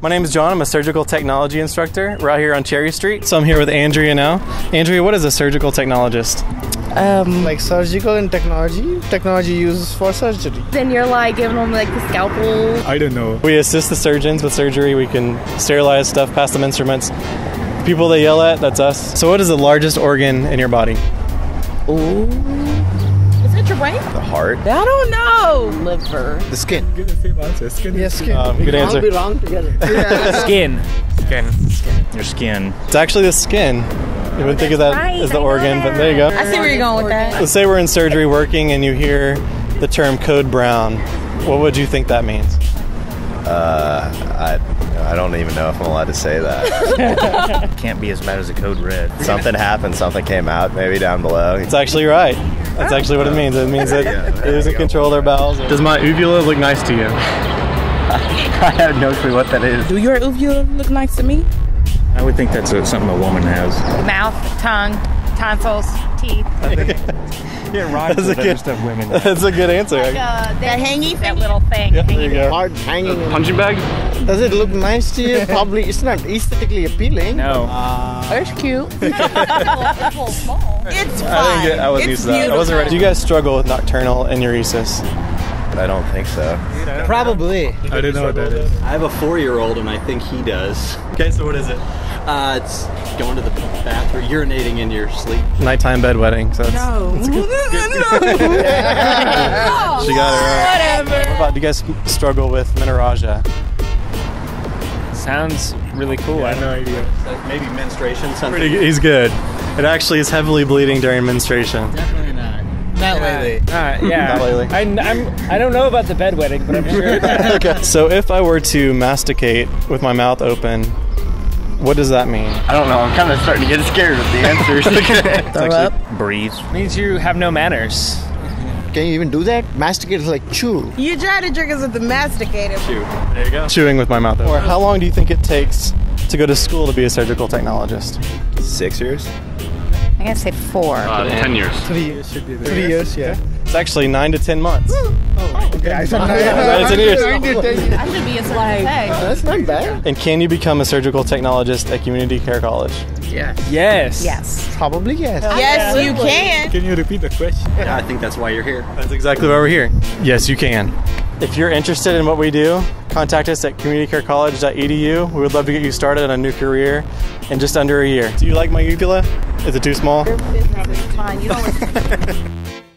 My name is John. I'm a surgical technology instructor. We're out here on Cherry Street. So I'm here with Andrea now. Andrea, what is a surgical technologist? Like surgical and technology used for surgery. Then you're like giving them like the scalpel. I don't know. We assist the surgeons with surgery. We can sterilize stuff, pass them instruments. People they yell at, that's us. So what is the largest organ in your body? Is that your brain? The heart? I don't know. Liver. The skin. I'm gonna say mine. Skin. Yeah, skin. Good answer. Be wrong together. Yeah. Skin. Your skin. It's actually the skin. You wouldn't think of that as the organ, but there you go. I see where you're going with that. Let's say we're in surgery working and you hear the term code brown. What would you think that means? I don't even know if I'm allowed to say that. Can't be as bad as a code red. Something happened, something came out, maybe down below. It's actually right. That's actually what it means. It means that it doesn't control their bowels. Does my uvula look nice to you? I have no clue what that is. Do your uvula look nice to me? I would think that's something a woman has. Mouth, tongue, tonsils, teeth. Yeah, right. That's a good women. That's a good answer. Like, that hangy, that little thing. Yep, there you go. Hard hanging. Punching bag. Does it look nice to you? Probably. It's not aesthetically appealing. No. It's cute. It's a little small. It's fine. I wasn't used to that. I wasn't ready. Do you guys struggle with nocturnal enuresis? I don't think so. Probably. I don't know what that is. I have a 4-year-old and I think he does. Okay, so what is it? It's going to the bathroom, urinating in your sleep. Nighttime bedwetting. So it's good. No. She got it right. Whatever. What about, do you guys struggle with menorrhagia? Sounds really cool. Yeah, I have no idea. Like maybe menstruation, something. He's good. It actually is heavily bleeding during menstruation. Definitely not. Not lately. Yeah. Not lately. I don't know about the bedwetting, but I'm sure. Okay. So if I were to masticate with my mouth open, what does that mean? I don't know. I'm kind of starting to get scared of the answers. It's breathe. Means you have no manners. Can you even do that? Masticate is like chew. You try to trick us with the masticator. Chew. There you go. Chewing with my mouth open. Or how long do you think it takes to go to school to be a surgical technologist? 6 years. I'm going to say 4. 10 years. 3 years should be there. 3 years, yeah. It's actually 9 to 10 months. Oh, okay. I said 9 to 10 years. I should be a surgical tech. That's not bad. And can you become a surgical technologist at Community Care College? Yes. Probably yes. Yes, you can. Can you repeat the question? Yeah, I think that's why you're here. That's exactly why we're here. Yes, you can. If you're interested in what we do, contact us at communitycarecollege.edu. We would love to get you started on a new career in just under a year. Do you like my uvula? Is it too small? It's fine. You don't